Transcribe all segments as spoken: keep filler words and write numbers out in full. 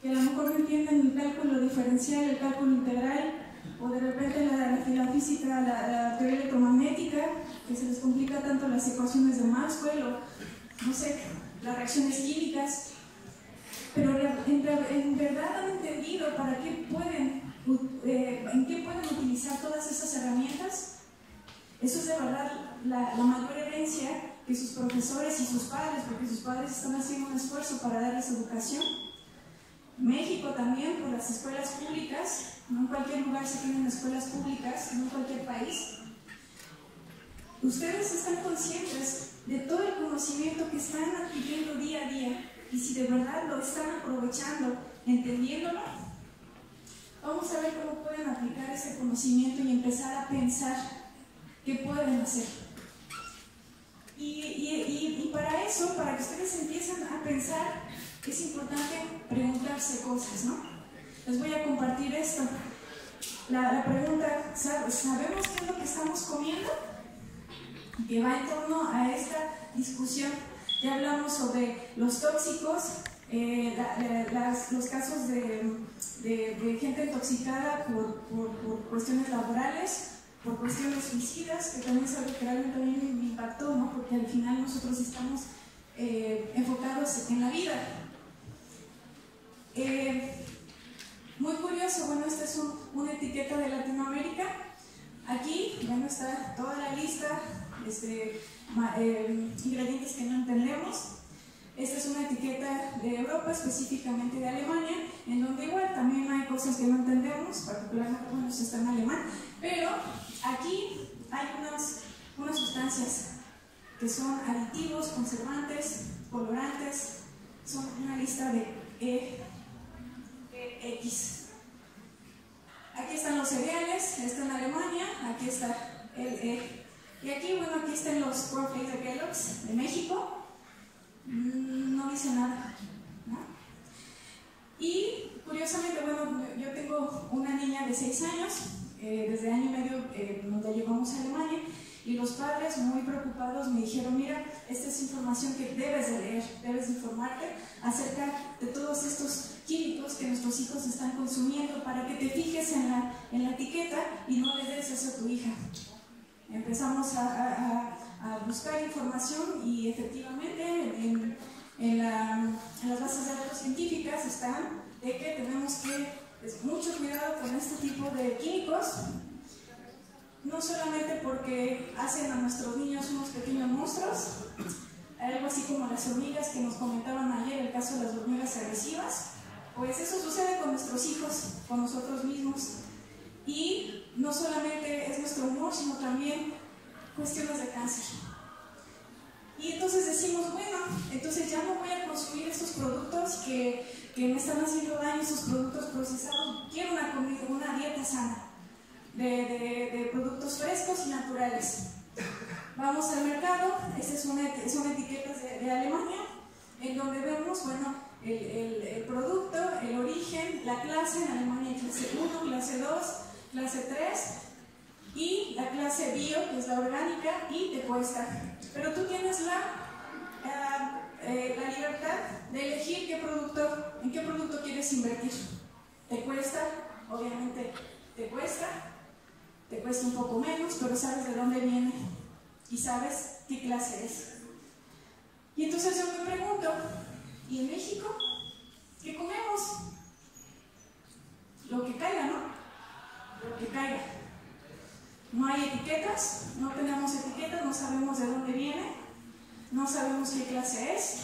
que a lo mejor no entienden el cálculo diferencial, el cálculo integral, o de repente la, la, la física, la, la teoría electromagnética, que se les complica tanto las ecuaciones de Maxwell, o no sé, las reacciones químicas, pero en, en verdad han entendido para qué pueden, eh, en qué pueden utilizar todas esas herramientas. Eso es de verdad la, la mayor herencia que sus profesores y sus padres, porque sus padres están haciendo un esfuerzo para darles educación. México también, por las escuelas públicas, no en cualquier lugar se tienen escuelas públicas, no en cualquier país. Ustedes están conscientes de todo el conocimiento que están adquiriendo día a día, y si de verdad lo están aprovechando, entendiéndolo, vamos a ver cómo pueden aplicar ese conocimiento y empezar a pensar qué pueden hacer. Y, y, y, y para eso, para que ustedes empiecen a pensar, es importante preguntarse cosas, ¿no? Les voy a compartir esto. La, la pregunta, ¿sabemos qué es lo que estamos comiendo? Que va en torno a esta discusión. Ya hablamos sobre los tóxicos, eh, la, la, las, los casos de, de, de gente intoxicada por, por, por cuestiones laborales, por cuestiones suicidas, que también es algo que también me impactó, ¿no? Porque al final nosotros estamos eh, enfocados en la vida. Eh, muy curioso, bueno, esta es un, una etiqueta de Latinoamérica. Aquí, bueno, está toda la lista. Este, eh, ingredientes que no entendemos. Esta es una etiqueta de Europa, específicamente de Alemania, en donde igual también hay cosas que no entendemos, particularmente cuando se está en alemán, pero aquí hay unas, unas sustancias que son aditivos, conservantes, colorantes, son una lista de E, E X. Aquí están los cereales, está en Alemania, aquí está el E. Y aquí, bueno, aquí están los cornflakes de Kellogg's de México. No dice nada, ¿no? Y curiosamente, bueno, yo tengo una niña de seis años, eh, desde año y medio eh, nos la llevamos a Alemania, y los padres muy preocupados me dijeron: mira, esta es información que debes de leer, debes de informarte acerca de todos estos químicos que nuestros hijos están consumiendo, para que te fijes en la, en la etiqueta y no le des eso a tu hija. Empezamos a, a, a buscar información, y efectivamente en, en, la, en las bases de datos científicas están de que tenemos que pues, mucho cuidado con este tipo de químicos, no solamente porque hacen a nuestros niños unos pequeños monstruos, algo así como las hormigas que nos comentaban ayer, el caso de las hormigas agresivas, pues eso sucede con nuestros hijos, con nosotros mismos. Y no solamente es nuestro humor, sino también cuestiones de cáncer. Y entonces decimos, bueno, entonces ya no voy a consumir estos productos que, que me están haciendo daño, esos productos procesados. Quiero una, comida, una dieta sana, de, de, de productos frescos y naturales. Vamos al mercado, esta es una, son etiquetas de, de Alemania, en donde vemos, bueno, el, el, el producto, el origen, la clase. En Alemania hay clase uno, clase dos, clase tres y la clase bio, que es la orgánica, y te cuesta. Pero tú tienes la, uh, eh, la libertad de elegir qué producto, en qué producto quieres invertir. Te cuesta, obviamente te cuesta, te cuesta un poco menos, pero sabes de dónde viene y sabes qué clase es. Y entonces yo me pregunto, ¿y en México qué comemos? Lo que caiga, ¿no? Lo que caiga. No hay etiquetas, no tenemos etiquetas, no sabemos de dónde viene, no sabemos qué clase es.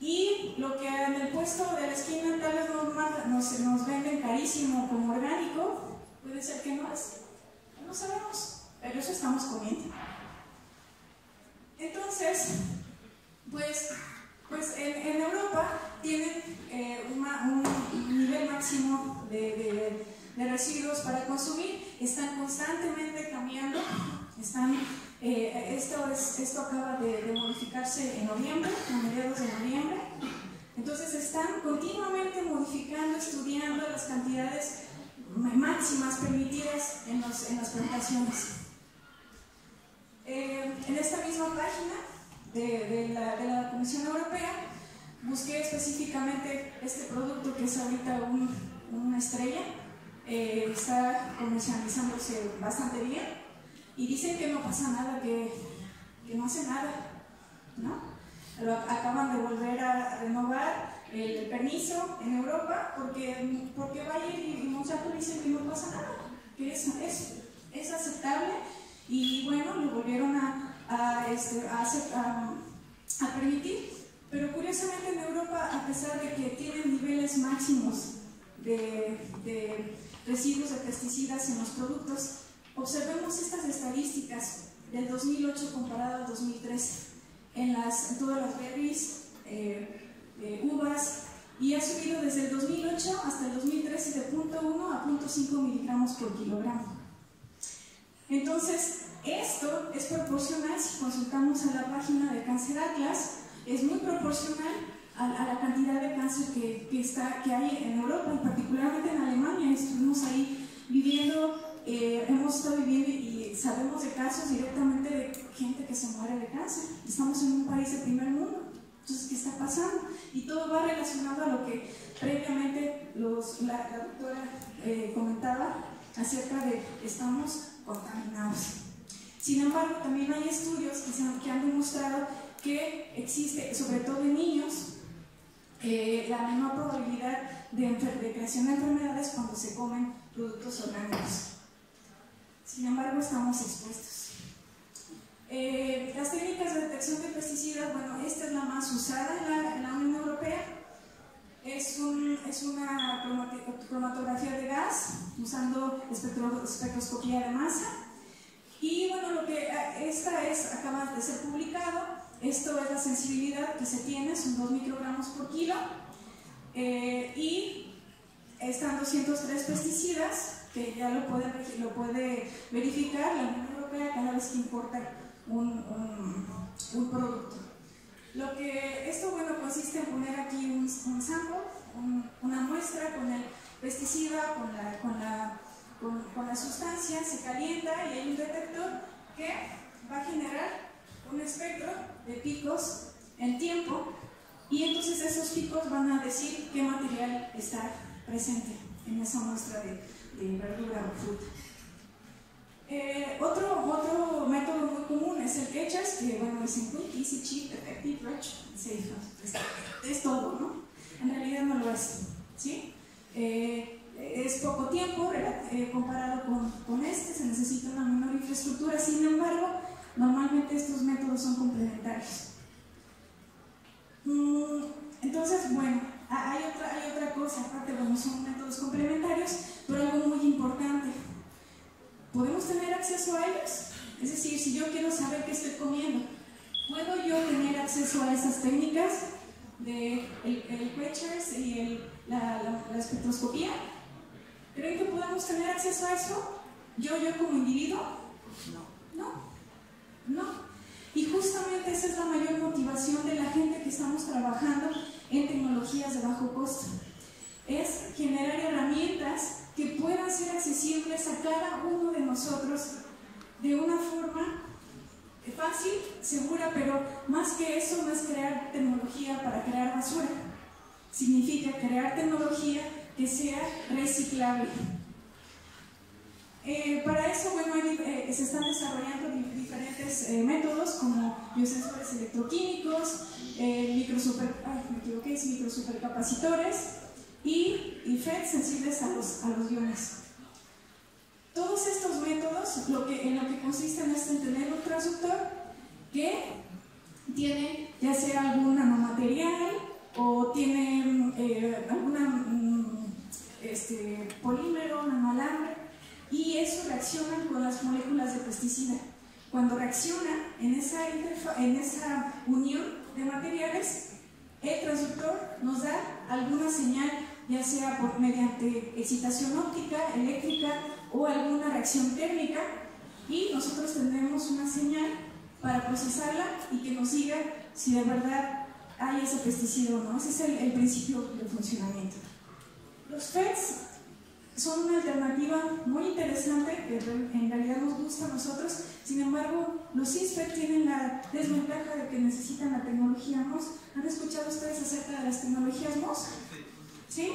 Y lo que en el puesto de la esquina tal vez nos, nos, nos venden carísimo como orgánico, puede ser que no es. No sabemos, pero eso estamos comiendo. Entonces, pues... Pues en, en Europa tienen eh, una, un nivel máximo de, de, de residuos para consumir, están constantemente cambiando, están, eh, esto, es, esto acaba de, de modificarse en noviembre, a mediados de noviembre, entonces están continuamente modificando, estudiando las cantidades máximas permitidas en, los, en las plantaciones. Eh, en esta misma página, De, de, la, de la Comisión Europea busqué específicamente este producto que es ahorita un, una estrella, eh, está comercializándose bastante bien y dicen que no pasa nada, que, que no hace nada, ¿no? Lo acaban de volver a renovar el permiso en Europa porque, porque Bayer y Monsanto dicen que no pasa nada, que es, es, es aceptable, y bueno, lo volvieron a, a, este, a, a, a permitir. Pero curiosamente en Europa, a pesar de que tienen niveles máximos de, de residuos de pesticidas en los productos, observemos estas estadísticas del dos mil ocho comparado al dos mil trece en, las, en todas las berries, eh, eh, uvas, y ha subido desde el dos mil ocho hasta el dos mil trece de punto uno a punto cinco miligramos por kilogramo. Entonces, esto es proporcional, si consultamos a la página de Cancer Atlas, es muy proporcional a, a la cantidad de cáncer que, que, está, que hay en Europa, y particularmente en Alemania. Estuvimos ahí viviendo, eh, hemos estado viviendo y sabemos de casos directamente de gente que se muere de cáncer. Estamos en un país de primer mundo. Entonces, ¿qué está pasando? Y todo va relacionado a lo que previamente los, la, la doctora eh, comentaba acerca de estamos contaminados. Sin embargo, también hay estudios que, se, que han demostrado que existe, sobre todo en niños, eh, la menor probabilidad de, de creación de enfermedades cuando se comen productos orgánicos. Sin embargo, estamos expuestos. Eh, las técnicas de detección de pesticidas, bueno, esta es la más usada en la, en la Unión Europea. Es, un, es una cromatografía de gas, usando espectro, espectroscopía de masa. Y bueno, lo que esta es, acaba de ser publicado. Esto es la sensibilidad que se tiene, son dos microgramos por kilo, eh, y están doscientos tres pesticidas, que ya lo puede, lo puede verificar la Unión Europea cada vez que importa un, un, un producto. Lo que, esto bueno, consiste en poner aquí un, un sample, un, una muestra con el pesticida, con la, con, la, con, con la sustancia, se calienta y hay un detector que va a generar un espectro de picos en tiempo, y entonces esos picos van a decir qué material está presente en esa muestra de, de verdura o fruta. Eh, otro, otro método muy común es el Ketchers, que bueno, dicen quick, easy, cheap, effective, rich, safe. Es, es todo, ¿no? En realidad no lo es, ¿sí? Eh, es poco tiempo, eh, comparado con, con este, se necesita una menor infraestructura, sin embargo, normalmente estos métodos son complementarios. Entonces, bueno, hay otra, hay otra cosa, aparte, bueno, son métodos complementarios, pero algo muy importante. ¿Podemos tener acceso a ellos? Es decir, si yo quiero saber qué estoy comiendo, ¿puedo yo tener acceso a esas técnicas del Ketchers y el, la, la, la espectroscopía? ¿Creen que podemos tener acceso a eso? ¿Yo, yo como individuo? No. ¿No? No, y justamente esa es la mayor motivación de la gente que estamos trabajando en tecnologías de bajo costo, es generar herramientas que puedan ser accesibles a cada uno de nosotros de una forma fácil, segura, pero más que eso no es crear tecnología para crear basura, significa crear tecnología que sea reciclable. Eh, para eso, bueno, eh, se están desarrollando diferentes eh, métodos como biosensores electroquímicos, eh, microsuper, ay, me equivoqué, es microsupercapacitores y, y F E T sensibles a los, a los iones. Todos estos métodos, lo que, en lo que consisten es en tener un transductor que tiene ya sea algún nanomaterial o tiene eh, algún este, polímero, nanoalambre, y eso reacciona con las moléculas de pesticida. Cuando reacciona en esa, en esa unión de materiales, el transductor nos da alguna señal, ya sea por, mediante excitación óptica, eléctrica o alguna reacción térmica, y nosotros tendremos una señal para procesarla y que nos diga si de verdad hay ese pesticida o no. Ese es el, el principio de funcionamiento. Los F E Ts son una alternativa muy interesante que en realidad nos gusta a nosotros. Sin embargo, los C I S P E C tienen la desventaja de que necesitan la tecnología M O S. ¿Han escuchado ustedes acerca de las tecnologías M O S? ¿Sí?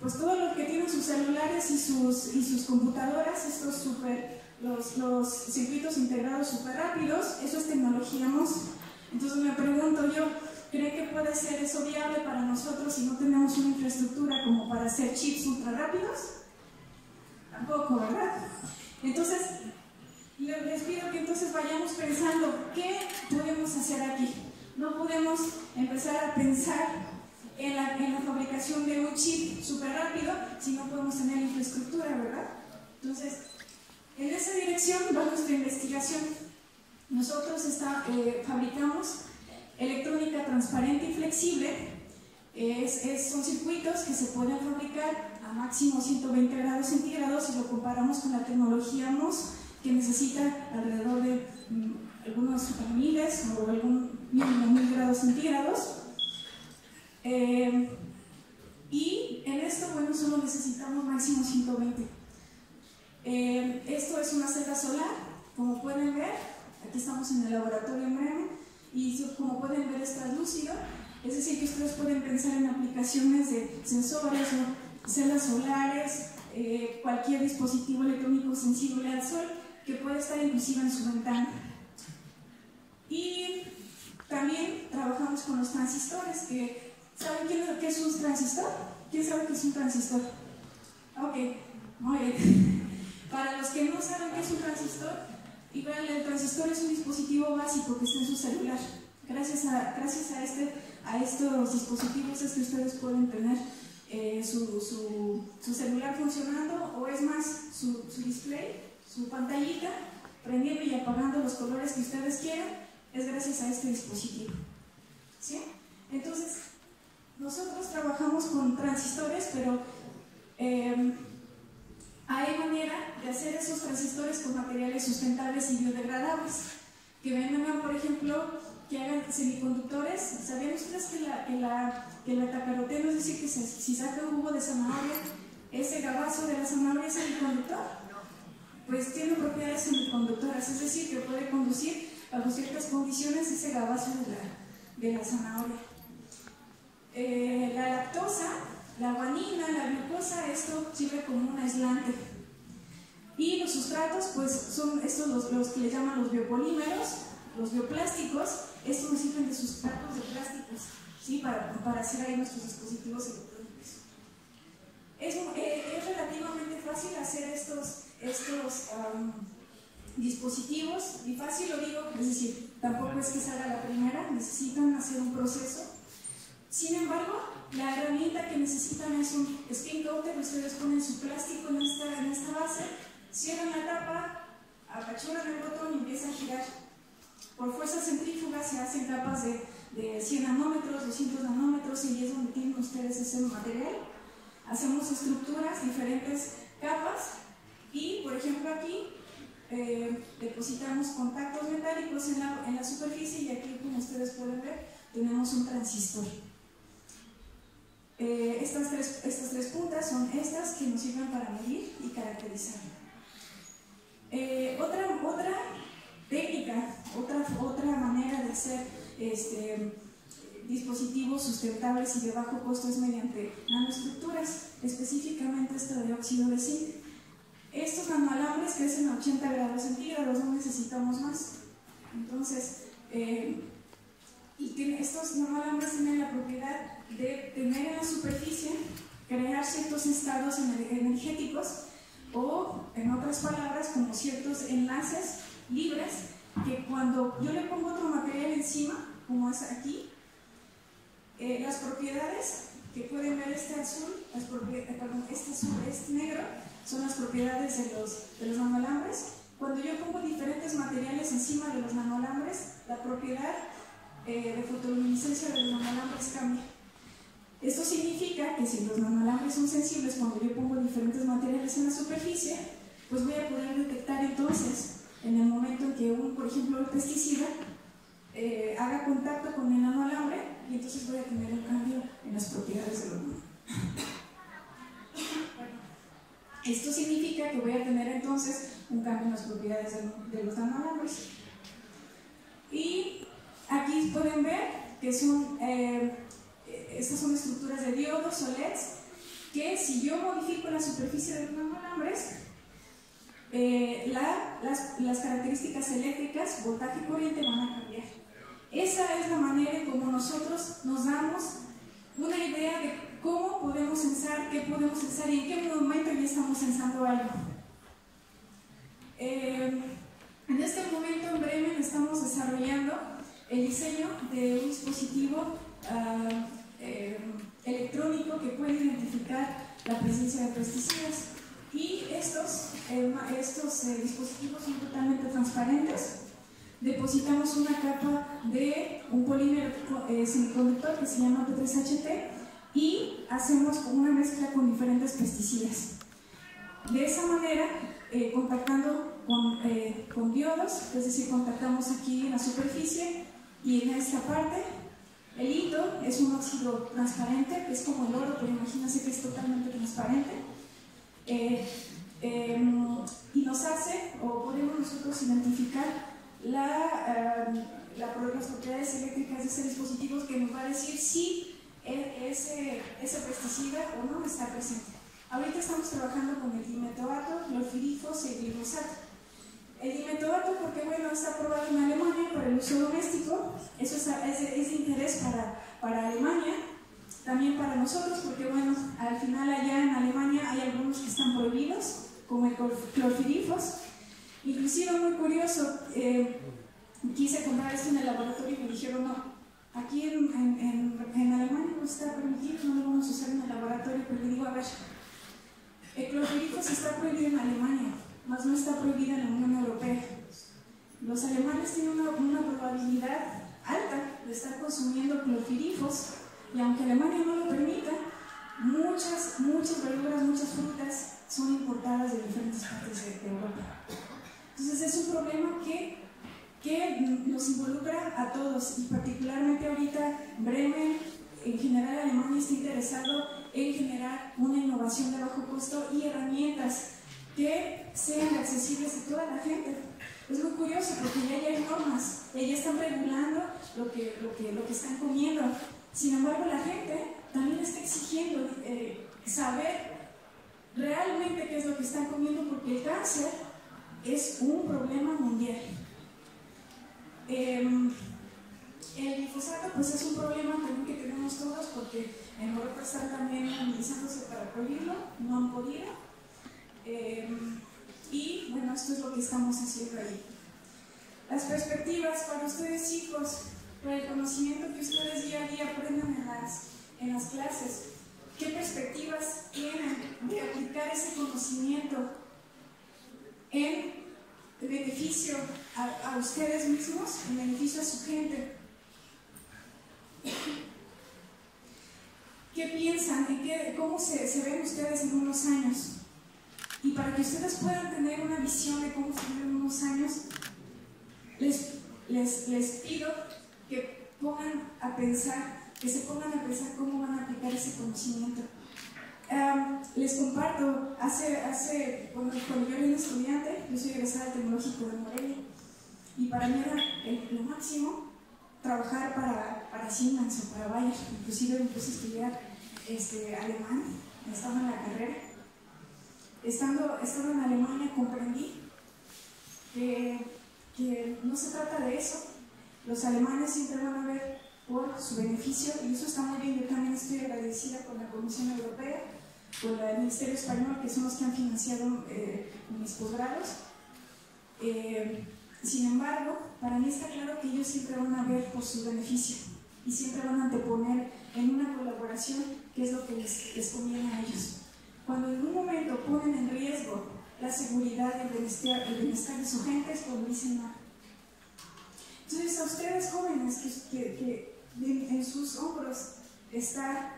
Pues todo lo que tienen sus celulares y sus, y sus computadoras, estos super, los, los circuitos integrados súper rápidos, eso es tecnología M O S. Entonces me pregunto yo, ¿creen que puede ser eso viable para nosotros si no tenemos una infraestructura como para hacer chips ultra rápidos? Tampoco, ¿verdad? Entonces, les pido que entonces vayamos pensando qué podemos hacer aquí. No podemos empezar a pensar en la, en la fabricación de un chip súper rápido si no podemos tener infraestructura, ¿verdad? Entonces, en esa dirección va nuestra investigación. Nosotros está, eh, fabricamos electrónica transparente y flexible. Es, es, son circuitos que se pueden fabricar a máximo ciento veinte grados centígrados si lo comparamos con la tecnología M O S, que necesita alrededor de mmm, algunos miles o algún mínimo mil grados centígrados. Eh, y en esto, bueno, solo necesitamos máximo ciento veinte. Eh, esto es una celda solar, como pueden ver. Aquí estamos en el laboratorio en Bremen, y como pueden ver es translúcido, es decir que ustedes pueden pensar en aplicaciones de sensores o celdas solares, eh, cualquier dispositivo electrónico sensible al sol que puede estar inclusive en su ventana. Y también trabajamos con los transistores. Que, ¿saben qué es un transistor? ¿Quién sabe qué es un transistor? Ok, muy bien. Para los que no saben qué es un transistor, y vean, el transistor es un dispositivo básico que está en su celular. Gracias a, gracias a, este, a estos dispositivos es que ustedes pueden tener eh, su, su, su celular funcionando, o es más, su, su display, su pantallita, prendiendo y apagando los colores que ustedes quieran, es gracias a este dispositivo. ¿Sí? Entonces, nosotros trabajamos con transistores, pero... Eh, hay manera de hacer esos transistores con materiales sustentables y biodegradables. Que vengan, por ejemplo, que hagan semiconductores. ¿Sabían ustedes que la, que la, que la tacaroteno, es decir, que se, si saca un jugo de zanahoria, ese gabazo de la zanahoria es semiconductor? Pues tiene propiedades semiconductoras, es decir, que puede conducir bajo ciertas condiciones ese gabazo de la, de la zanahoria. Eh, la lactosa, la guanina, la glucosa, esto sirve como un aislante. Y los sustratos, pues son estos los, los que le llaman los biopolímeros, los bioplásticos. Estos nos sirven de sustratos de plásticos, ¿sí? Para, para hacer ahí nuestros dispositivos electrónicos. Es, eh, es relativamente fácil hacer estos, estos um, dispositivos, y fácil lo digo, es decir, tampoco es que salga la primera, necesitan hacer un proceso. Sin embargo, la herramienta que necesitan es un spin coater. Ustedes ponen su plástico en esta, en esta base, cierran la tapa, apachuran el botón y empiezan a girar. Por fuerza centrífuga se hacen capas de, de cien nanómetros, doscientos nanómetros, y es donde tienen ustedes ese material. Hacemos estructuras, diferentes capas, y por ejemplo aquí eh, depositamos contactos metálicos en la, en la superficie, y aquí, como ustedes pueden ver, tenemos un transistor. Eh, estas, tres, estas tres puntas son estas que nos sirven para medir y caracterizar. Eh, otra, otra técnica, otra, otra manera de hacer este, dispositivos sustentables y de bajo costo es mediante nanoestructuras, específicamente esta de óxido de zinc. Estos nanoalambres crecen a ochenta grados centígrados, no necesitamos más. Entonces, eh, y estos nanoalambres tienen la propiedad de tener en la superficie, crear ciertos estados energéticos, o en otras palabras, como ciertos enlaces libres, que cuando yo le pongo otro material encima, como es aquí, eh, las propiedades que pueden ver, este azul, las perdón, este azul, este negro, son las propiedades de los, de los nanoalambres. Cuando yo pongo diferentes materiales encima de los nanoalambres, la propiedad eh, de fotoluminiscencia de los nanoalambres cambia. Esto significa que si los nanoalambres son sensibles, cuando yo pongo diferentes materiales en la superficie, pues voy a poder detectar entonces, en el momento en que un, por ejemplo, el pesticida eh, haga contacto con el nanoalambre, y entonces voy a tener un cambio en las propiedades del hormona. Esto significa que voy a tener entonces un cambio en las propiedades de los nanoalambres. Y aquí pueden ver que son, eh, estas son estructuras de diodos o leds que si yo modifico la superficie de los nanoalambres, eh, la, las, las características eléctricas, voltaje y corriente van a cambiar. Esa es la manera en cómo nosotros nos damos una idea de cómo podemos ensar, qué podemos ensar y en qué momento ya estamos ensando algo. Eh, en este momento en Bremen estamos desarrollando el diseño de un dispositivo uh, eh, electrónico que puede identificar la presencia de pesticidas, y estos, eh, estos eh, dispositivos son totalmente transparentes. Depositamos una capa de un polímero eh, semiconductor que se llama T tres H T y hacemos una mezcla con diferentes pesticidas. De esa manera, eh, contactando con, eh, con diodos, es decir, contactamos aquí en la superficie y en esta parte. El hito es un óxido transparente, es como el oro, pero imagínense que es totalmente transparente. Eh, eh, y nos hace, o podemos nosotros identificar la, eh, la, las propiedades eléctricas de ese dispositivo que nos va a decir si Ese, ese pesticida o no está presente. Ahorita estamos trabajando con el dimetoato, los glifos y el glifosato. El dimetoato porque bueno, está aprobado en Alemania para el uso doméstico, eso es, es, es de interés para, para Alemania, también para nosotros porque bueno, al final allá en Alemania hay algunos que están prohibidos, como el clorpirifos. Inclusive muy curioso, eh, quise comprar esto en el laboratorio y me dijeron no. Aquí en, en, en, en Alemania no está permitido, no lo vamos a usar en el laboratorio, pero le digo, a ver, el clorpirifos está prohibido en Alemania, más no está prohibido en la Unión Europea. Los alemanes tienen una, una probabilidad alta de estar consumiendo clorpirifos, y aunque Alemania no lo permita, muchas, muchas verduras, muchas frutas son importadas de diferentes partes de, de Europa. Entonces es un problema que que nos involucra a todos, y particularmente ahorita Bremen, en general Alemania, está interesado en generar una innovación de bajo costo y herramientas que sean accesibles a toda la gente. Es muy curioso porque ya hay normas, ya están regulando lo que, lo que, lo que están comiendo, sin embargo la gente también está exigiendo eh, saber realmente qué es lo que están comiendo, porque el cáncer es un problema mundial. Eh, el glifosato pues es un problema que tenemos todos porque en Europa están también utilizándose para prohibirlo, no han podido, eh, y bueno, esto es lo que estamos haciendo ahí. Las perspectivas para ustedes chicos, para el conocimiento que ustedes día a día aprendan en las, en las clases, ¿qué perspectivas tienen de aplicar ese conocimiento en de beneficio a, a ustedes mismos, en beneficio a su gente? ¿Qué piensan? ¿En qué, ¿Cómo se, se ven ustedes en unos años? Y para que ustedes puedan tener una visión de cómo se ven en unos años, les, les, les pido que pongan a pensar, que se pongan a pensar cómo van a aplicar ese conocimiento. Um, les comparto, hace, hace cuando, cuando yo era un estudiante, yo soy egresada del Tecnológico de Morelia, y para mí era el, lo máximo trabajar para, para Siemens o para Bayer. Inclusive me puse a estudiar este, alemán, estaba en la carrera. Estando, estando en Alemania comprendí que, que no se trata de eso, los alemanes siempre van a ver por su beneficio, y eso está muy bien. Yo también estoy agradecida con la Comisión Europea, con el Ministerio Español, que son los que han financiado eh, mis posgrados. Eh, sin embargo, para mí está claro que ellos siempre van a ver por su beneficio y siempre van a anteponer en una colaboración qué es lo que les, les conviene a ellos. Cuando en algún momento ponen en riesgo la seguridad y el bienestar, el bienestar de su gente, es cuando dicen nada. Entonces, a ustedes jóvenes que, que, que en sus hombros está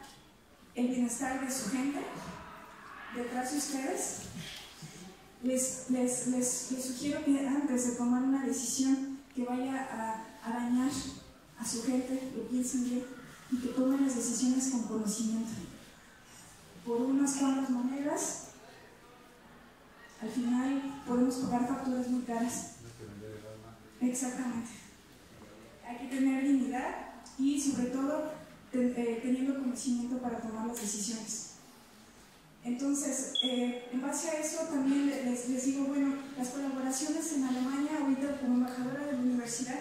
el bienestar de su gente, detrás de ustedes, les, les, les, les sugiero que antes de tomar una decisión que vaya a, a dañar a su gente, lo piensen bien y que tomen las decisiones con conocimiento. Por unas cuantas monedas muy caras. Exactamente. Hay que tener dignidad y, sobre todo, ten, eh, teniendo conocimiento para tomar las decisiones. Entonces, eh, en base a eso también les, les digo, bueno, las colaboraciones en Alemania, ahorita como embajadora de la universidad,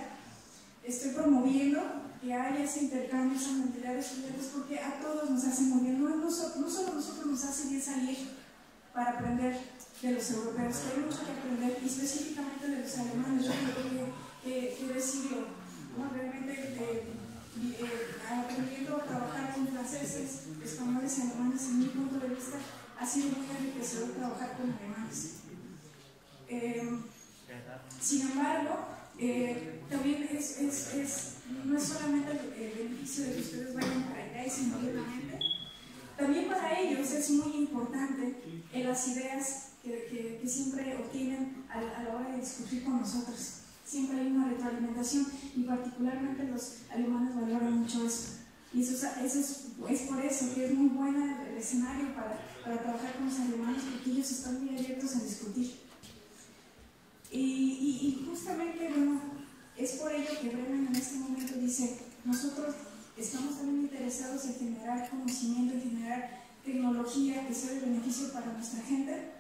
estoy promoviendo que haya ese intercambio, esa mentalidad de estudiantes, porque a todos nos hace muy bien, no, no, no solo a nosotros nos hace bien salir para aprender de los europeos, que hay mucho que aprender, y específicamente de los alemanes. Yo creo que he decidido realmente eh, eh, aprendiendo a trabajar con franceses, españoles y alemanes. En mi punto de vista ha sido muy enriquecedor trabajar con alemanes. Eh, sin embargo, eh, también es, es, es, no es solamente el beneficio de que ustedes vayan para allá, sino también para ellos es muy importante eh, las ideas que, que, que siempre obtienen a, a la hora de discutir con nosotros. Siempre hay una retroalimentación y particularmente los alemanes valoran mucho eso. Y eso, eso es, es por eso que es muy bueno el escenario para, para trabajar con los alemanes, porque ellos están muy abiertos a discutir. Y, y, y justamente, bueno, es por ello que Bremen en este momento dice, nosotros estamos también interesados en generar conocimiento, en generar tecnología que sea de beneficio para nuestra gente.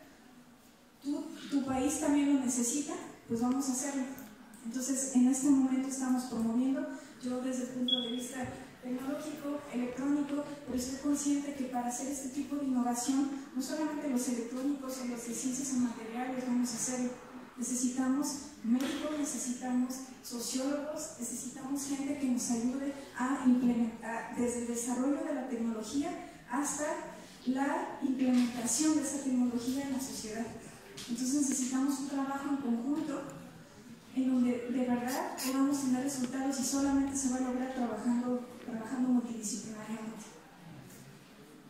Tú, tu país también lo necesita, pues vamos a hacerlo. Entonces, en este momento estamos promoviendo, yo desde el punto de vista tecnológico, electrónico, pero estoy consciente que para hacer este tipo de innovación, no solamente los electrónicos o los de ciencias y materiales vamos a hacerlo, necesitamos médicos, necesitamos sociólogos, necesitamos gente que nos ayude a implementar desde el desarrollo de la tecnología hasta la implementación de esa tecnología en la sociedad. Entonces necesitamos un trabajo en conjunto en donde de verdad podamos tener resultados, y solamente se va a lograr trabajando, trabajando multidisciplinariamente.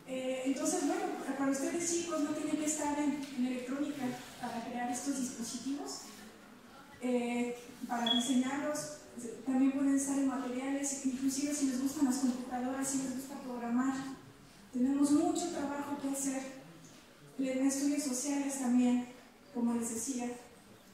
Eh, entonces, bueno, para ustedes chicos no tienen que estar en, en electrónica para crear estos dispositivos. Eh, para diseñarlos, también pueden estar en materiales, inclusive si les gustan las computadoras, si les gusta programar. Tenemos mucho trabajo que hacer en estudios sociales también, como les decía,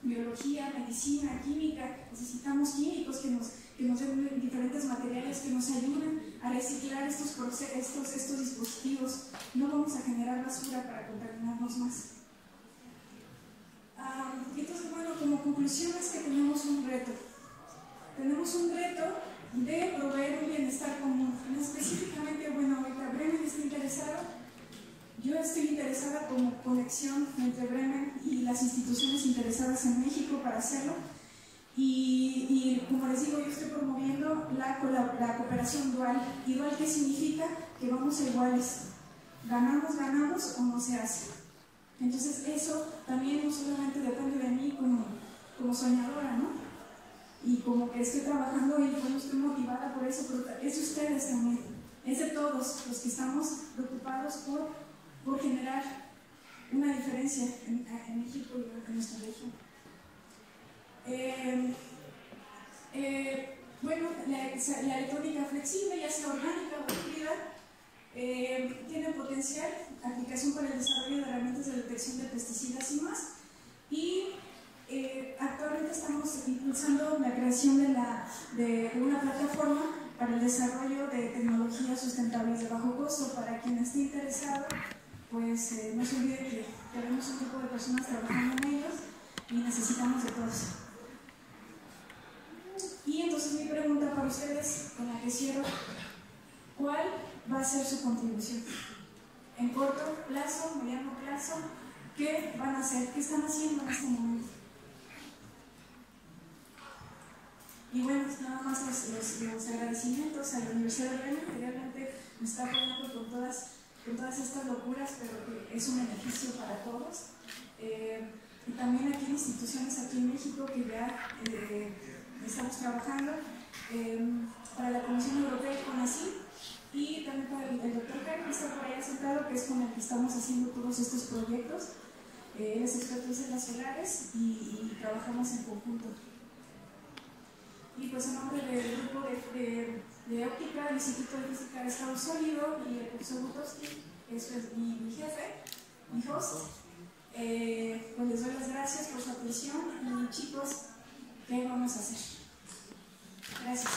biología, medicina, química. Necesitamos químicos que nos, que nos den diferentes materiales que nos ayuden a reciclar estos, estos, estos dispositivos. No vamos a generar basura para contaminarnos más. Ah, entonces, bueno, como conclusión es que tenemos un reto. Tenemos un reto de proveer un bienestar común. Específicamente, bueno, ahorita Bremen está interesado. Yo estoy interesada como conexión entre Bremen y las instituciones interesadas en México para hacerlo. Y, y como les digo, yo estoy promoviendo la, la, la cooperación dual. Igual que significa que vamos a iguales. Ganamos, ganamos o no se hace. Entonces eso también no solamente depende de mí como, como soñadora, ¿no? Y como que estoy trabajando y como estoy motivada por eso, pero es ustedes también, es de todos los que estamos preocupados por, por generar una diferencia en, en México y en nuestra región. Eh, eh, bueno, la, la electrónica flexible, ya sea orgánica o fluida, Eh, tiene potencial, aplicación para el desarrollo de herramientas de detección de pesticidas y más. Y eh, actualmente estamos impulsando la creación de, la, de una plataforma para el desarrollo de tecnologías sustentables de bajo costo. Para quien esté interesado, pues eh, no se olvide que tenemos un grupo de personas trabajando en ellos y necesitamos de todos. Y entonces mi pregunta para ustedes, con la que cierro: ¿cuál va a ser su contribución? En corto plazo, mediano plazo, ¿qué van a hacer? ¿Qué están haciendo en este momento? Y bueno, nada más los, los, los agradecimientos a la Universidad de Reno, que realmente me está apoyando con todas, con todas estas locuras, pero que es un beneficio para todos. Eh, y también aquí en instituciones aquí en México que ya eh, estamos trabajando, eh, para la Comisión Europea con así, y también para el, el doctor Karen, que está por allá sentado, que es con el que estamos haciendo todos estos proyectos. Eh, él es experto en las solares y, y trabajamos en conjunto. Y pues en nombre del grupo de, de, de óptica, el Instituto de Física de Estado Sólido y el profesor Butowski, que es mi, mi jefe, mi host, Eh, pues les doy las gracias por su atención y, chicos, ¿qué vamos a hacer? Gracias.